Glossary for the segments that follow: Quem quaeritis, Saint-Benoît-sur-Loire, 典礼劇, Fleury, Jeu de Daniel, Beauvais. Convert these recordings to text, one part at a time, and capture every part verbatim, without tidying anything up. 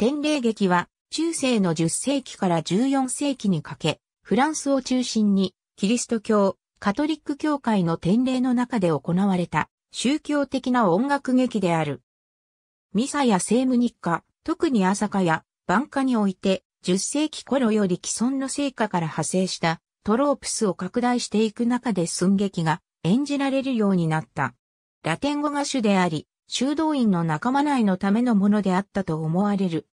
天霊劇は中世のじゅっせいきからじゅうよんせいきにかけ、フランスを中心にキリスト教、カトリック教会の典礼の中で行われた宗教的な音楽劇である。ミサや聖無日課、特に朝課や晩課においてじゅっせいき頃より既存の聖歌から派生したトロープスを拡大していく中で寸劇が演じられるようになった。ラテン語が主であり、修道院の仲間内のためのものであったと思われる。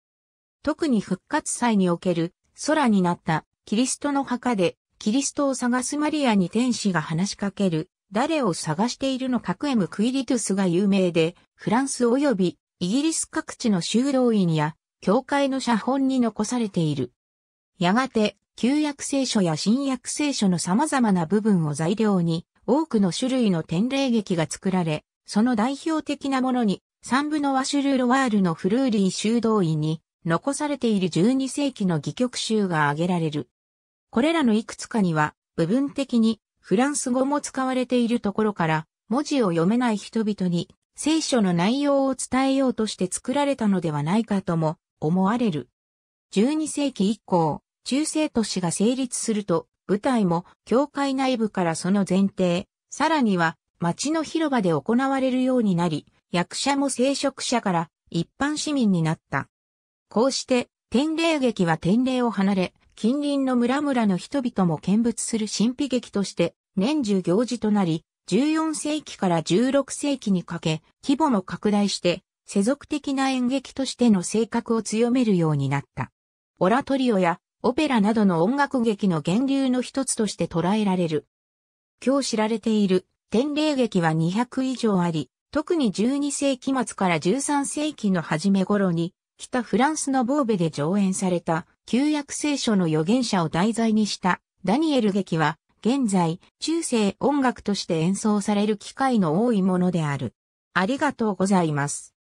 特に復活祭における空になったキリストの墓でキリストを探すマリアに天使が話しかける誰を探しているのかクエムクイリトゥスが有名でフランス及びイギリス各地の修道院や教会の写本に残されている。やがて旧約聖書や新約聖書の様々な部分を材料に多くの種類の典礼劇が作られ、その代表的なものに、サンブノワシュルロワールのフルーリー修道院に残されているじゅうにせいきの戯曲集が挙げられる。これらのいくつかには、部分的にフランス語も使われているところから、文字を読めない人々に聖書の内容を伝えようとして作られたのではないかとも思われる。じゅうにせいき以降、中世都市が成立すると、舞台も教会内部からその前提、さらには、町の広場で行われるようになり、役者も聖職者から一般市民になった。こうして、典礼劇は典礼を離れ、近隣の村々の人々も見物する神秘劇として、年中行事となり、じゅうよんせいきからじゅうろくせいきにかけ、規模も拡大して、世俗的な演劇としての性格を強めるようになった。オラトリオやオペラなどの音楽劇の源流の一つとして捉えられる。今日知られている。典礼劇はにひゃくいじょうあり、特にじゅうにせいきまつからじゅうさんせいきの初め頃に、北フランスのボーベで上演された、旧約聖書の預言者を題材にした、ダニエル劇は、現在、中世音楽として演奏される機会の多いものである。ありがとうございます。